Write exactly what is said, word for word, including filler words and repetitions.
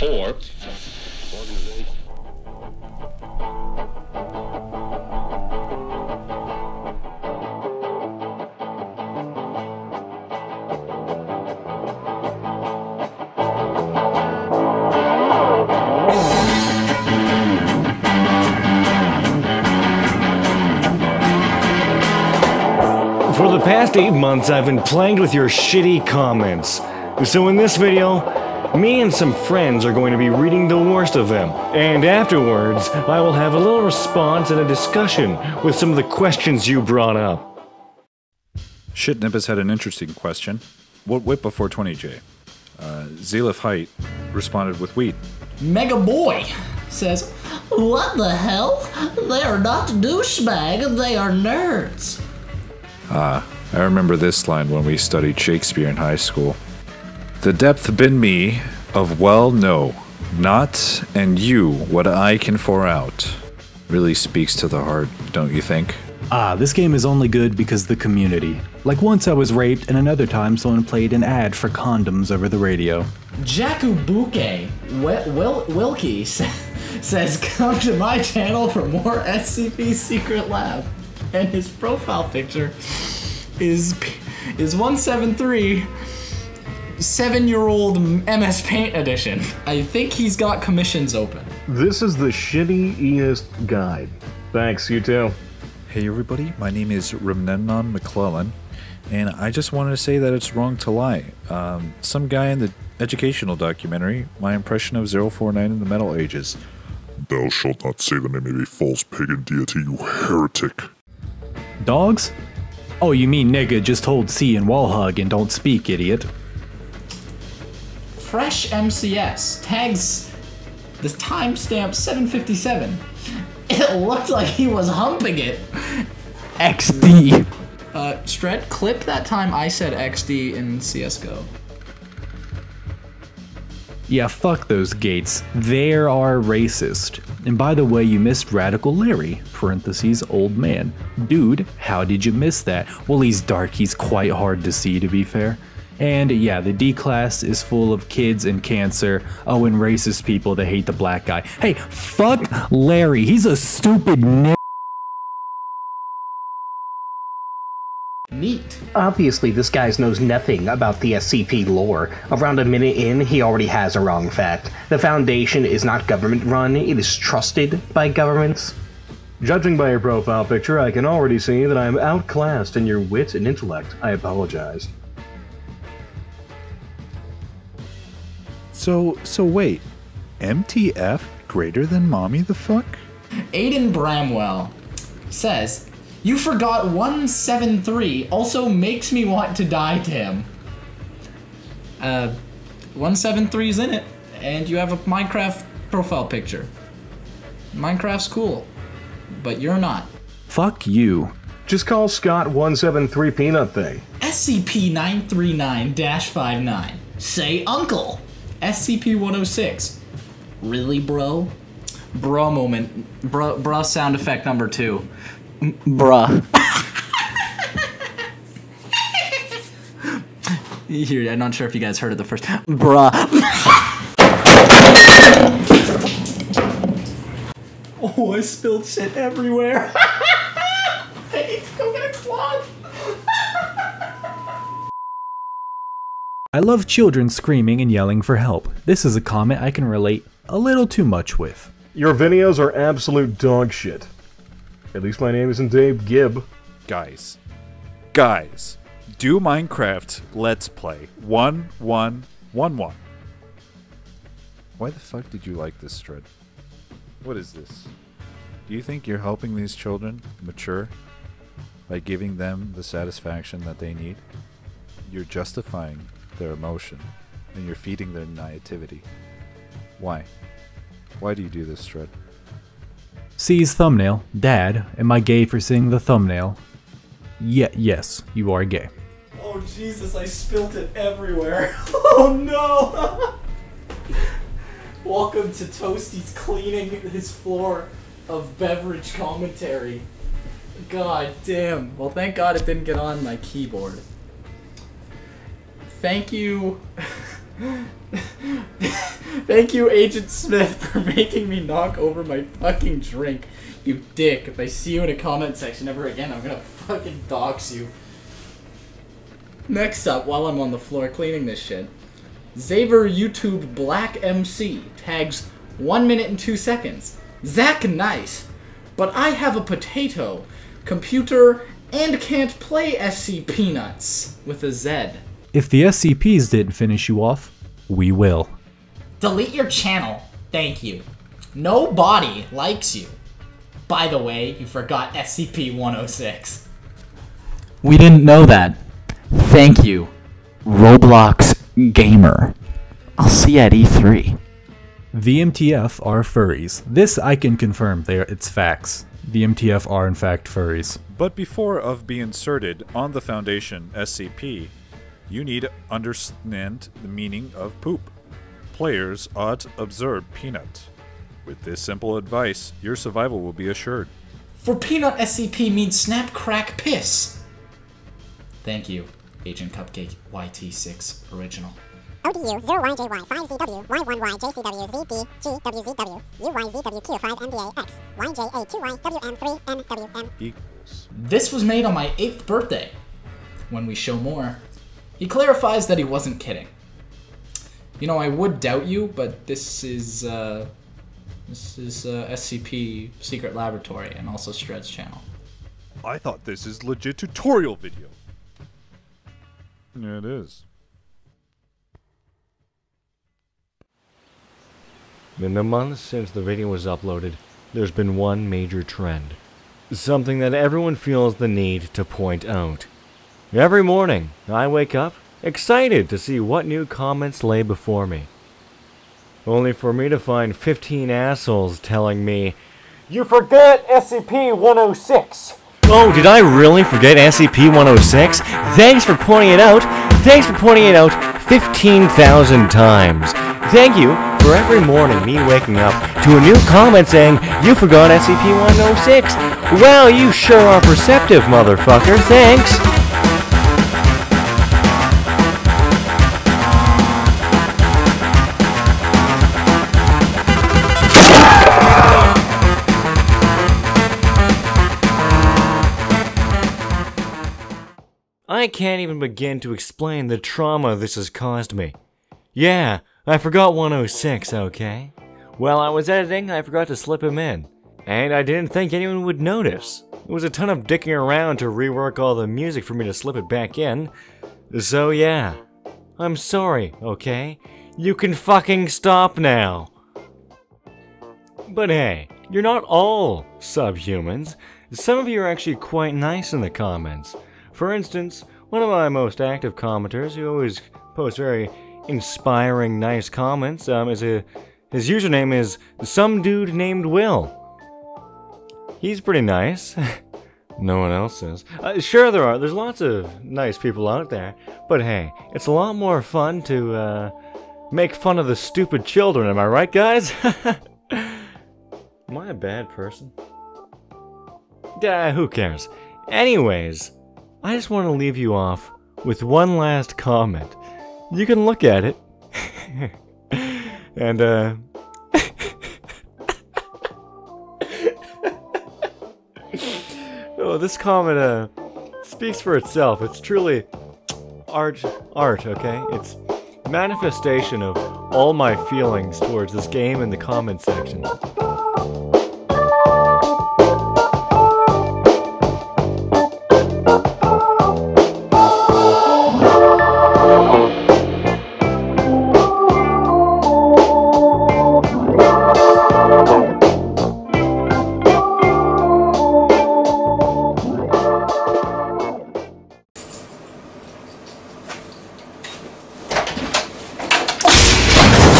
four. For the past eight months, I've been plagued with your shitty comments. So in this video, me and some friends are going to be reading the worst of them. And afterwards, I will have a little response and a discussion with some of the questions you brought up. Shitnippus had an interesting question. What whip before twenty J? Uh, Zelith Height responded with weed. Mega Boy says, "What the hell? They are not douchebag, they are nerds." Ah, I remember this line when we studied Shakespeare in high school. The depth bin me of well no, not and you what I can for out. Really speaks to the heart, don't you think? Ah, this game is only good because the community. Like once I was raped and another time someone played an ad for condoms over the radio. Jakubuke Wil Wilkie says, "Come to my channel for more S C P Secret Lab." And his profile picture is is one seven three, seven-year-old M S Paint edition. I think he's got commissions open. This is the shittiest guide. Thanks, you too. Hey everybody, my name is Remnanon McClellan, and I just wanted to say that it's wrong to lie. Um, some guy in the educational documentary, my impression of zero four nine in the Metal Ages. Thou shalt not say the name of a false pagan deity, you heretic. Dogs? Oh, you mean nigga just hold C and wall hug and don't speak, idiot. Fresh M C S tags the timestamp seven fifty-seven. It looked like he was humping it. X D. Uh, Stred, clip that time I said X D in C S G O. Yeah, fuck those gates. They are racist. And by the way, you missed Radical Larry, parentheses, old man. Dude, how did you miss that? Well, he's dark, he's quite hard to see, to be fair. And yeah, the D-class is full of kids and cancer. Oh, and racist people that hate the black guy. Hey, fuck Larry, he's a stupid n- Neat. Obviously, this guy knows nothing about the S C P lore. Around a minute in, he already has a wrong fact. The Foundation is not government-run, it is trusted by governments. Judging by your profile picture, I can already see that I am outclassed in your wit and intellect. I apologize. So, so wait. M T F greater than mommy the fuck? Aiden Bramwell says, "You forgot one seven three, also makes me want to die, Tim." Uh, one seven three's in it, and you have a Minecraft profile picture. Minecraft's cool, but you're not. Fuck you. Just call Scott one seven three Peanut Thing. S C P nine three nine dash five nine. Say uncle. S C P one oh six. Really, bro? Bruh moment. Bruh, bruh sound effect number two. Bruh. Here, I'm not sure if you guys heard it the first time. Bruh. Oh, I spilled shit everywhere. I need to go get a cloth. I love children screaming and yelling for help. This is a comment I can relate a little too much with. Your videos are absolute dog shit. At least my name isn't Dave Gibb. Guys. Guys. Do Minecraft Let's Play. One, one, one, one. Why the fuck did you like this, Stred? What is this? Do you think you're helping these children mature by giving them the satisfaction that they need? You're justifying their emotion, and you're feeding their naivety. Why? Why do you do this, Stred? Sees thumbnail, dad, am I gay for seeing the thumbnail? Yeah, yes, you are gay. Oh Jesus, I spilt it everywhere. Oh no! Welcome to Toasty's cleaning his floor of beverage commentary. God damn. Well, thank God it didn't get on my keyboard. Thank you. Thank you, Agent Smith, for making me knock over my fucking drink. You dick. If I see you in a comment section ever again, I'm gonna fucking dox you. Next up, while I'm on the floor cleaning this shit, Xaver YouTube Black M C tags one minute and two seconds. Zach nice, but I have a potato, computer, and can't play S C P nuts with a Z. If the S C Ps didn't finish you off, we will. Delete your channel. Thank you. Nobody likes you. By the way, you forgot S C P one oh six. We didn't know that. Thank you, Roblox Gamer. I'll see you at E three. V M T F are furries. This I can confirm, they are, it's facts. V M T F are in fact furries. But before of be inserted on the Foundation S C P, you need to understand the meaning of poop. Players ought to observe Peanut. With this simple advice, your survival will be assured. For Peanut S C P means snap, crack, piss. Thank you, Agent Cupcake Y T six Original. O D U zero Y J Y five Z W Y one Y J C W Z D G W Z W U Y Z W Q five M D A X Y J A two Y W M three N W M equals. This was made on my eighth birthday. When we show more, he clarifies that he wasn't kidding. You know, I would doubt you, but this is uh, this is uh, S C P Secret Laboratory and also Stred's channel. I thought this is legit tutorial video. Yeah, it is. In the months since the video was uploaded, there's been one major trend. Something that everyone feels the need to point out. Every morning, I wake up excited to see what new comments lay before me. Only for me to find fifteen assholes telling me, "You forgot S C P one oh six! Oh, did I really forget S C P one oh six? Thanks for pointing it out! Thanks for pointing it out fifteen thousand times! Thank you for every morning me waking up to a new comment saying, you forgot S C P one oh six! Wow, you sure are perceptive, motherfucker, thanks!" I can't even begin to explain the trauma this has caused me. Yeah, I forgot one oh six, okay? While I was editing, I forgot to slip him in. And I didn't think anyone would notice. It was a ton of dicking around to rework all the music for me to slip it back in. So yeah, I'm sorry, okay? You can fucking stop now. But hey, you're not all subhumans. Some of you are actually quite nice in the comments. For instance, one of my most active commenters, who always posts very inspiring, nice comments, um, is a, his username is SomeDudeNamedWill. He's pretty nice. No one else is. Uh, sure, there are. There's lots of nice people out there. But hey, it's a lot more fun to uh, make fun of the stupid children. Am I right, guys? Am I a bad person? Uh, who cares? Anyways. I just want to leave you off with one last comment. You can look at it. And, uh... oh, this comment, uh, speaks for itself. It's truly art, art, okay? It's manifestation of all my feelings towards this game in the comment section.